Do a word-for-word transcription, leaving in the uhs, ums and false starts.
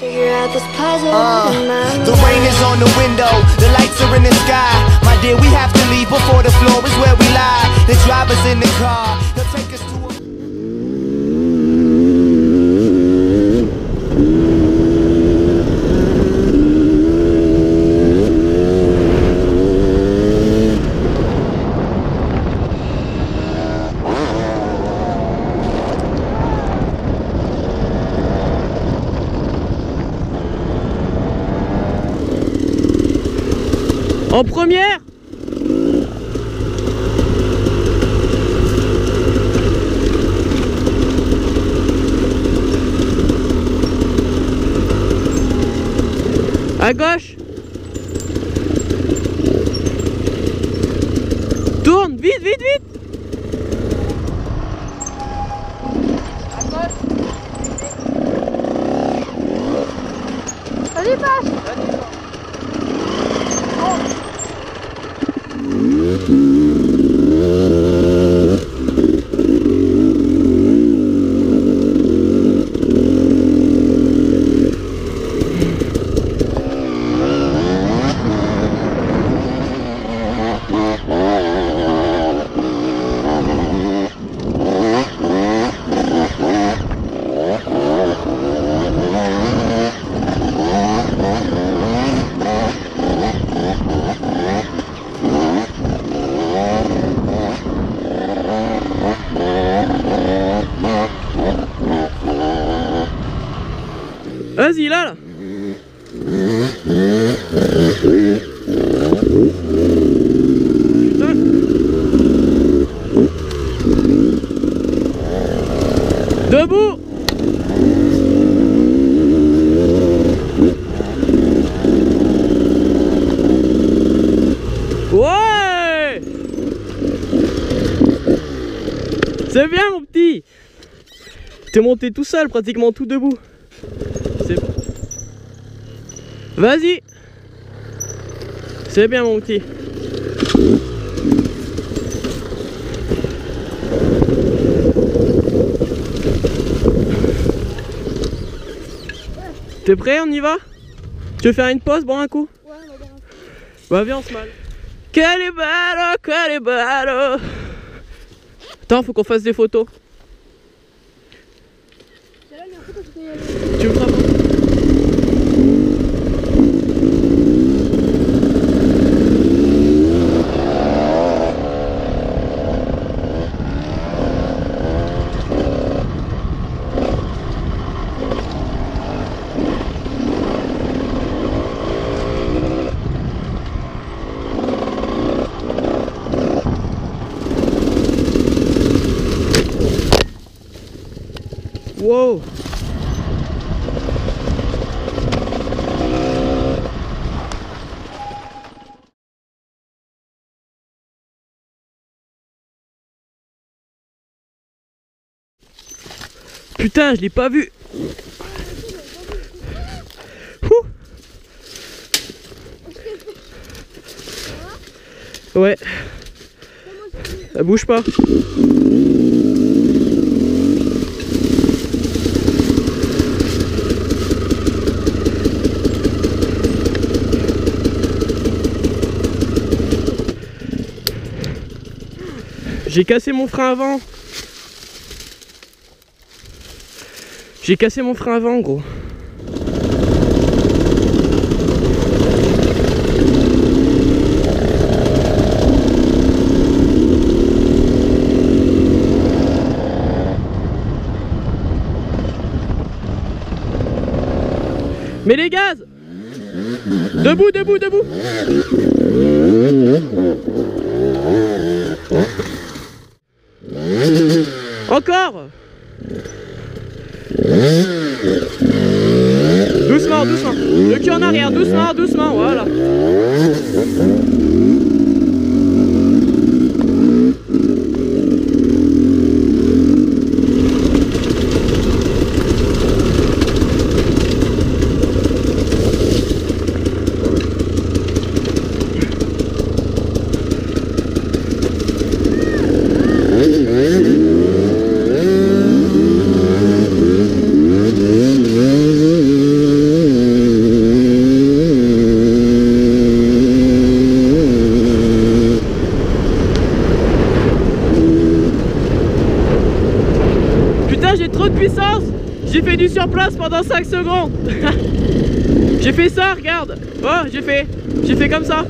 Figure out this puzzle uh, The rain is on the window, the lights are in the sky. My dear, we have to leave before the floor is where we lie. The driver's in the car, he'll take us to a... En première. À gauche. Tourne, vite, vite, vite. À gauche. Salut, Pache. Salut. Vas-y là, là. Debout. Ouais. C'est bien mon petit. T'es monté tout seul, pratiquement tout debout. Vas-y. C'est bien mon petit. T'es prêt, on y va? Tu veux faire une pause, boire un coup? Ouais, on va boire un coup. Bah viens, on se malle. Calibalo, calibalo. Attends, faut qu'on fasse des photos. Tu me frappes? Wow. Putain, je l'ai pas vu. Ouh. Ouais. Elle bouge pas. J'ai cassé mon frein avant. J'ai cassé mon frein avant, gros. Mets les gaz. Debout, debout, debout. Encore. Doucement, doucement. Le cul en arrière, doucement, doucement, voilà. Mm-hmm. trop de puissance, j'ai fait du surplace pendant cinq secondes. J'ai fait ça, regarde. Oh, j'ai fait, j'ai fait comme ça.